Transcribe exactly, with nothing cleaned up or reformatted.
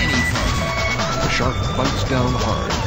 anything. The shark bites down hard.